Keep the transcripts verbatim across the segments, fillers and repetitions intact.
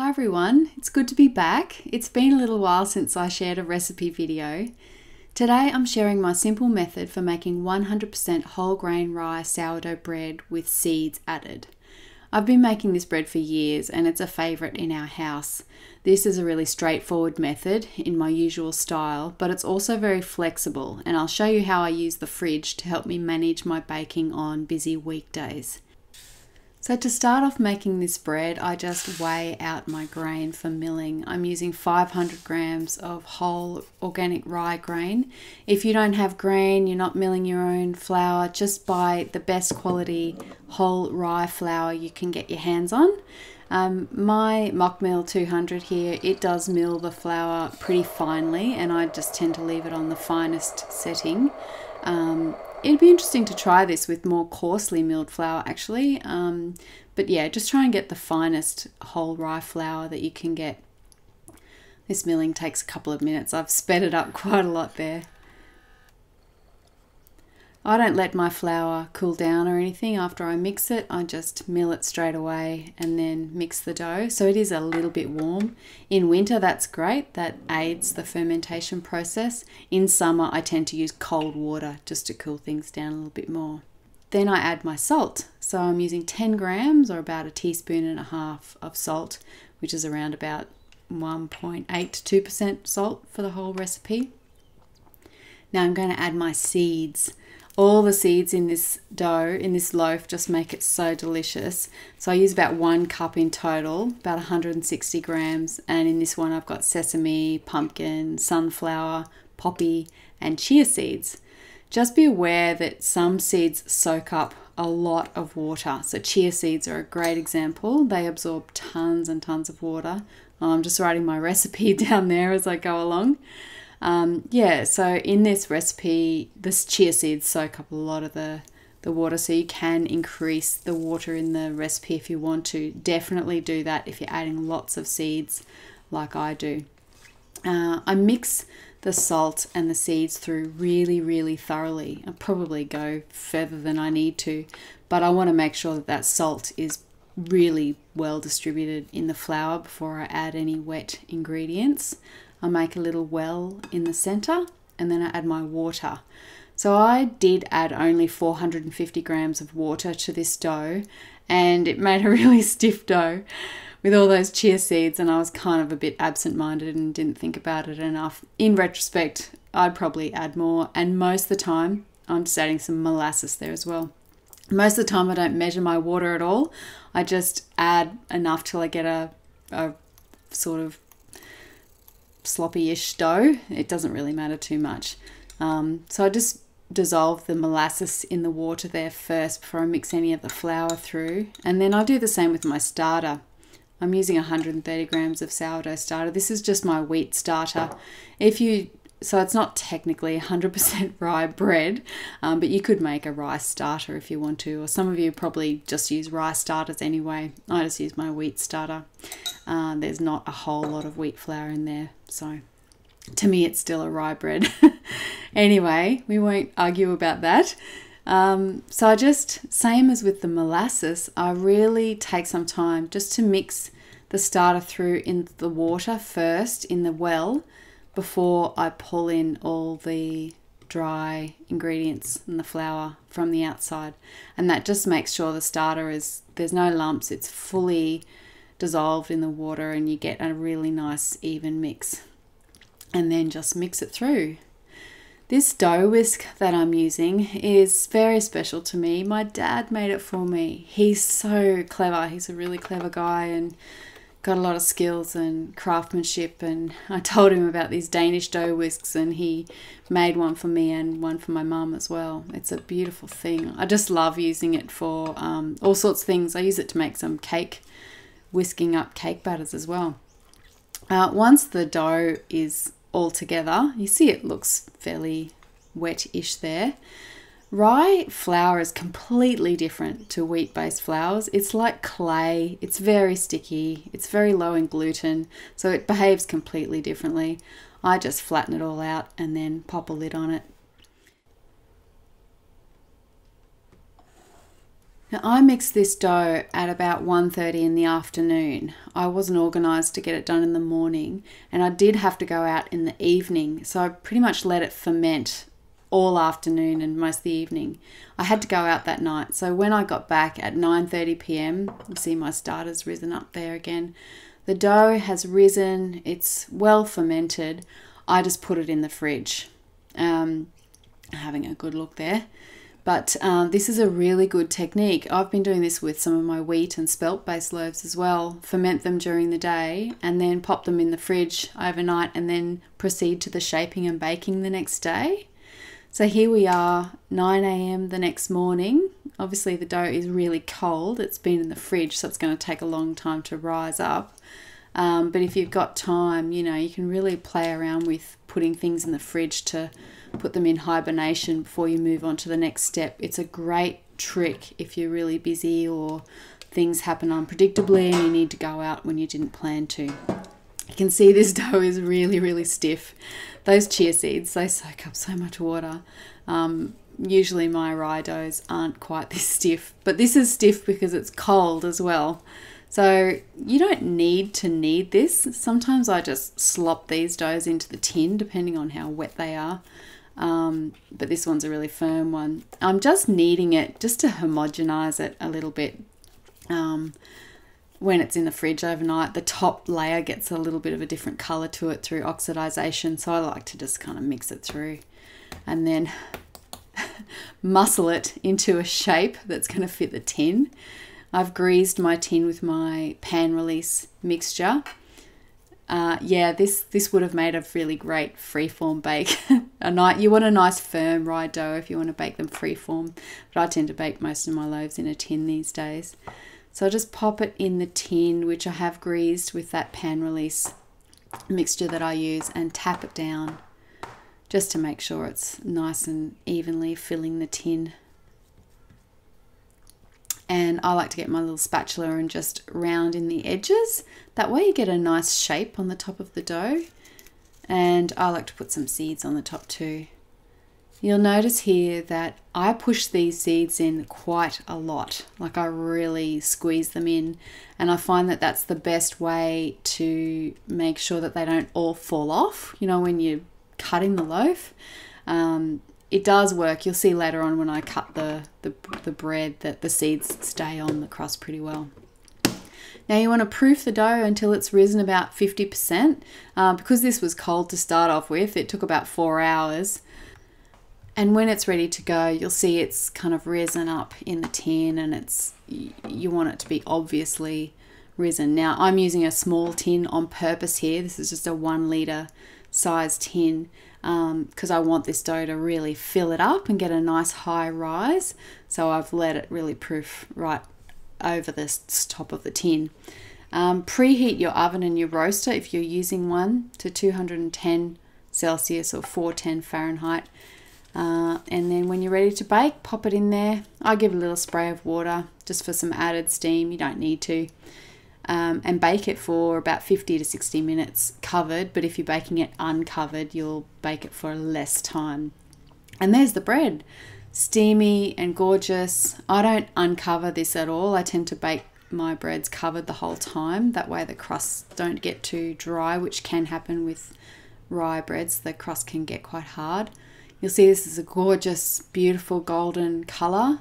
Hi everyone, it's good to be back. It's been a little while since I shared a recipe video. Today I'm sharing my simple method for making one hundred percent whole grain rye sourdough bread with seeds added. I've been making this bread for years and it's a favourite in our house. This is a really straightforward method in my usual style, but it's also very flexible, and I'll show you how I use the fridge to help me manage my baking on busy weekdays. So to start off making this bread, I just weigh out my grain for milling. I'm using five hundred grams of whole organic rye grain. If you don't have grain, you're not milling your own flour, just buy the best quality whole rye flour you can get your hands on. Um, my Mock Mill two hundred here, it does mill the flour pretty finely, and I just tend to leave it on the finest setting. Um, It'd be interesting to try this with more coarsely milled flour actually, um, but yeah, just try and get the finest whole rye flour that you can get. This milling takes a couple of minutes. I've sped it up quite a lot there. I don't let my flour cool down or anything after I mix it. I just mill it straight away and then mix the dough. So it is a little bit warm. In winter, that's great. That aids the fermentation process. In summer, I tend to use cold water just to cool things down a little bit more. Then I add my salt. So I'm using ten grams or about a teaspoon and a half of salt, which is around about one point eight two percent salt for the whole recipe. Now I'm going to add my seeds. All the seeds in this dough, in this loaf, just make it so delicious. So I use about one cup in total, about one hundred sixty grams. And in this one, I've got sesame, pumpkin, sunflower, poppy, and chia seeds. Just be aware that some seeds soak up a lot of water. So chia seeds are a great example. They absorb tons and tons of water. I'm just writing my recipe down there as I go along. Um, yeah, so in this recipe, this chia seeds soak up a lot of the, the water, so you can increase the water in the recipe if you want to. Definitely do that if you're adding lots of seeds like I do. Uh, I mix the salt and the seeds through really, really thoroughly. I probably go further than I need to, but I want to make sure that that salt is really well distributed in the flour before I add any wet ingredients. I make a little well in the center, and then I add my water. So I did add only four hundred fifty grams of water to this dough, and it made a really stiff dough with all those chia seeds, and I was kind of a bit absent-minded and didn't think about it enough. In retrospect, I'd probably add more, and most of the time I'm just adding some molasses there as well. Most of the time I don't measure my water at all. I just add enough till I get a, a sort of sloppy-ish dough. It doesn't really matter too much. Um, so I just dissolve the molasses in the water there first before I mix any of the flour through. And then I do the same with my starter. I'm using one hundred thirty grams of sourdough starter. This is just my wheat starter. If you So it's not technically one hundred percent rye bread, um, but you could make a rye starter if you want to, or some of you probably just use rye starters anyway. I just use my wheat starter. Uh, there's not a whole lot of wheat flour in there, so to me it's still a rye bread. Anyway, we won't argue about that. Um, so I just, same as with the molasses, I really take some time just to mix the starter through in the water first in the well, before I pull in all the dry ingredients and the flour from the outside. And that just makes sure the starter is, there's no lumps, it's fully dissolved in the water, and you get a really nice even mix. And then just mix it through. This dough whisk that I'm using is very special to me. My dad made it for me. He's so clever, he's a really clever guy, and got a lot of skills and craftsmanship, and I told him about these Danish dough whisks, and he made one for me and one for my mum as well. It's a beautiful thing. I just love using it for um, all sorts of things. I use it to make some cake, whisking up cake batters as well. Uh, once the dough is all together, you see it looks fairly wet-ish there. Rye flour is completely different to wheat-based flours. It's like clay, it's very sticky, it's very low in gluten, so it behaves completely differently. I just flatten it all out and then pop a lid on it. Now I mixed this dough at about one thirty in the afternoon. I wasn't organised to get it done in the morning, and I did have to go out in the evening, so I pretty much let it ferment all afternoon and most of the evening. I had to go out that night, so when I got back at nine thirty p m, you see my starter's risen up there again. The dough has risen, it's well fermented. I just put it in the fridge. Um, having a good look there. But um, this is a really good technique. I've been doing this with some of my wheat and spelt-based loaves as well. Ferment them during the day and then pop them in the fridge overnight and then proceed to the shaping and baking the next day. So here we are, nine a m the next morning. Obviously the dough is really cold. It's been in the fridge, so it's going to take a long time to rise up. Um, but if you've got time, you know, you can really play around with putting things in the fridge to put them in hibernation before you move on to the next step. It's a great trick if you're really busy or things happen unpredictably and you need to go out when you didn't plan to. You can see this dough is really, really stiff. Those chia seeds, they soak up so much water. Um, usually my rye doughs aren't quite this stiff, but this is stiff because it's cold as well. So you don't need to knead this. Sometimes I just slop these doughs into the tin depending on how wet they are. Um, but this one's a really firm one. I'm just kneading it just to homogenize it a little bit. Um, when it's in the fridge overnight, the top layer gets a little bit of a different color to it through oxidization. So I like to just kind of mix it through and then muscle it into a shape that's going to fit the tin. I've greased my tin with my pan release mixture. Uh, yeah, this, this would have made a really great freeform bake. a night, you want a nice firm rye dough if you want to bake them freeform, but I tend to bake most of my loaves in a tin these days. So I just pop it in the tin, which I have greased with that pan release mixture that I use, and tap it down just to make sure it's nice and evenly filling the tin. And I like to get my little spatula and just round in the edges. That way you get a nice shape on the top of the dough. And I like to put some seeds on the top too. You'll notice here that I push these seeds in quite a lot. Like I really squeeze them in. And I find that that's the best way to make sure that they don't all fall off, you know, when you're cutting the loaf. Um, It does work. You'll see later on when I cut the, the, the bread that the seeds stay on the crust pretty well. Now you want to proof the dough until it's risen about fifty percent. Uh, because this was cold to start off with, it took about four hours. And when it's ready to go, you'll see it's kind of risen up in the tin, and it's you want it to be obviously risen. Now I'm using a small tin on purpose here. This is just a one litre size tin, because um, I want this dough to really fill it up and get a nice high rise. So I've let it really proof right over the top of the tin. Um, preheat your oven and your roaster, if you're using one, to two hundred ten Celsius or four ten Fahrenheit. Uh, and then when you're ready to bake, pop it in there. I give a little spray of water just for some added steam. You don't need to. Um, and bake it for about fifty to sixty minutes covered, but if you're baking it uncovered, you'll bake it for less time. And there's the bread, steamy and gorgeous. I don't uncover this at all. I tend to bake my breads covered the whole time. That way the crusts don't get too dry, which can happen with rye breads. The crust can get quite hard. You'll see this is a gorgeous, beautiful golden color.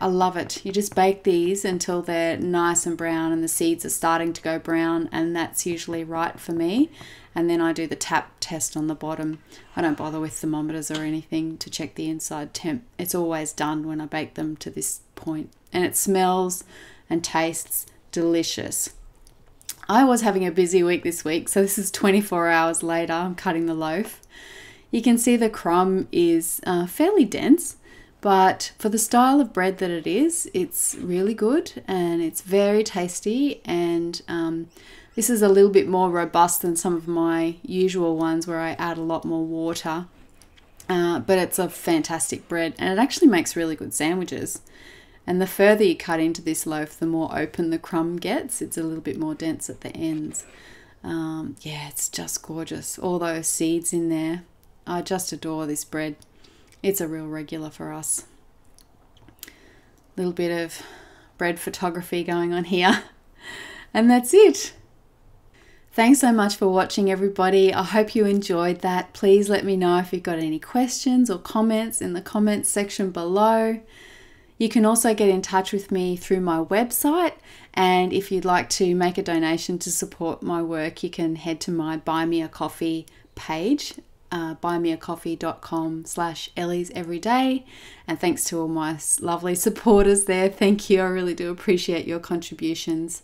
I love it. You just bake these until they're nice and brown and the seeds are starting to go brown, and that's usually right for me. And then I do the tap test on the bottom. I don't bother with thermometers or anything to check the inside temp. It's always done when I bake them to this point. And it smells and tastes delicious. I was having a busy week this week, so this is twenty-four hours later. I'm cutting the loaf. You can see the crumb is uh, fairly dense. But for the style of bread that it is, it's really good and it's very tasty. And um, this is a little bit more robust than some of my usual ones where I add a lot more water. Uh, but it's a fantastic bread, and it actually makes really good sandwiches. And the further you cut into this loaf, the more open the crumb gets. It's a little bit more dense at the ends. Um, yeah, it's just gorgeous. All those seeds in there. I just adore this bread. It's a real regular for us. A little bit of bread photography going on here. And that's it. Thanks so much for watching, everybody. I hope you enjoyed that. Please let me know if you've got any questions or comments in the comments section below. You can also get in touch with me through my website, and if you'd like to make a donation to support my work, you can head to my Buy Me a Coffee page, uh, buy me a coffee dot com slash Ellie's Everyday. And thanks to all my lovely supporters there. Thank you. I really do appreciate your contributions.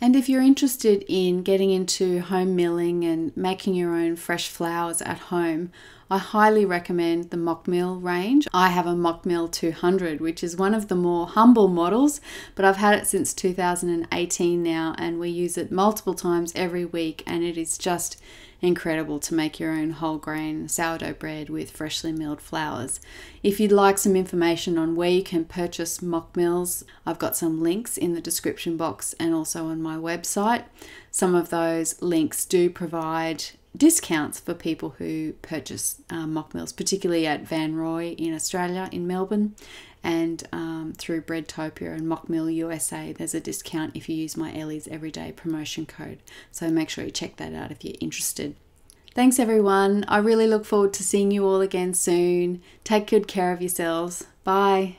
And if you're interested in getting into home milling and making your own fresh flours at home, I highly recommend the Mock Mill range. I have a Mock Mill two hundred, which is one of the more humble models, but I've had it since two thousand eighteen now, and we use it multiple times every week, and it is just incredible to make your own whole grain sourdough bread with freshly milled flours. If you'd like some information on where you can purchase Mock Mills, I've got some links in the description box and also on my website. Some of those links do provide discounts for people who purchase uh, Mock Mills, particularly at Van Roy in Australia, in Melbourne, and um, through Breadtopia and Mock Mill U S A. There's a discount if you use my Ellie's Everyday promotion code. So make sure you check that out if you're interested. Thanks, everyone. I really look forward to seeing you all again soon. Take good care of yourselves. Bye.